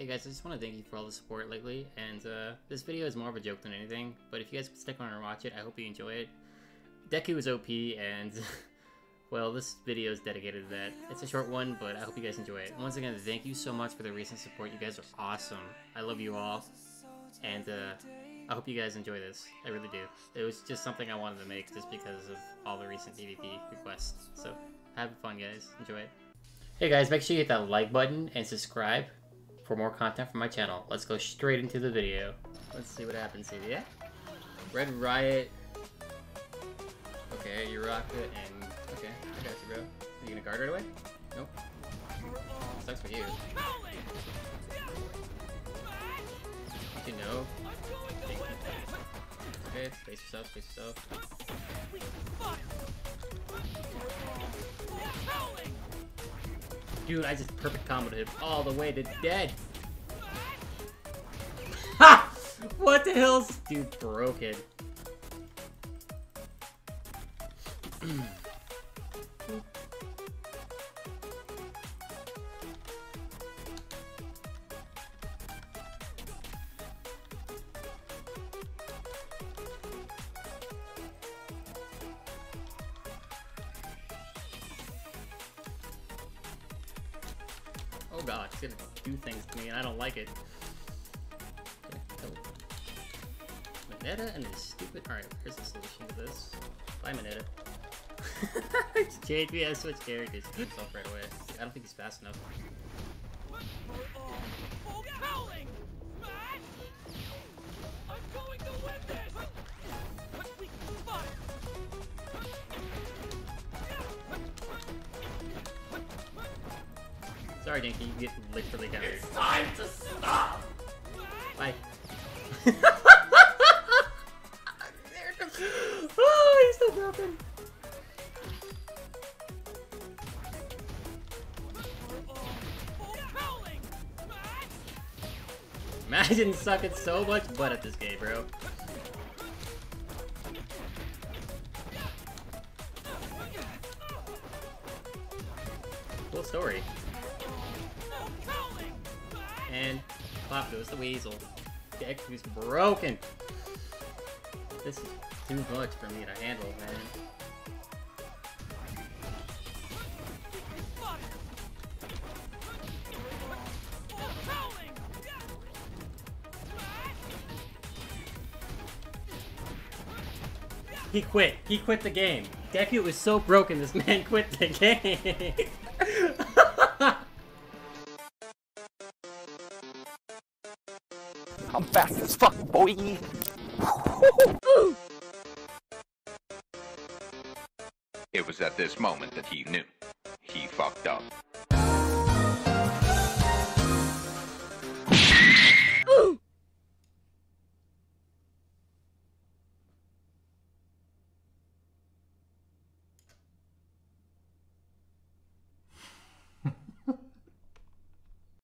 Hey guys, I just want to thank you for all the support lately, and this video is more of a joke than anything, but if you guys stick around and watch it, I hope you enjoy it. Deku is OP, and well, this video is dedicated to that. It's a short one, but I hope you guys enjoy it. Once again, thank you so much for the recent support. You guys are awesome. I love you all, and I hope you guys enjoy this. I really do. It was just something I wanted to make just because of all the recent PvP requests, so have fun guys, enjoy it. Hey guys, make sure you hit that like button and subscribe for more content from my channel. Let's go straight into the video. Let's see what happens here. Yeah? Red Riot. Okay, you rocked it and... okay, I got you, bro. Are you gonna guard right away? Nope. Sucks for you. You know. Okay, space yourself, space yourself. Dude, I just perfect comboed him all the way to dead. Ha! What the hell's dude broken? Oh god, it's gonna do things to me and I don't like it. Okay, Mineta and his stupid... alright, here's the solution to this. Bye, Mineta. It's JPS switched characters. He gets off right away. I don't think he's fast enough. Sorry, Dinky, you get literally down. It's time to stop! Bye. There it comes. Oh, he's still dropping. Imagine sucking so much butt at this game, bro. Cool story. And pop goes the weasel. Deku's broken. This is too much for me to handle, man. He quit. He quit the game. Deku was so broken, this man quit the game. I'm fast as fuck, boy! It was at this moment that he knew. He fucked up.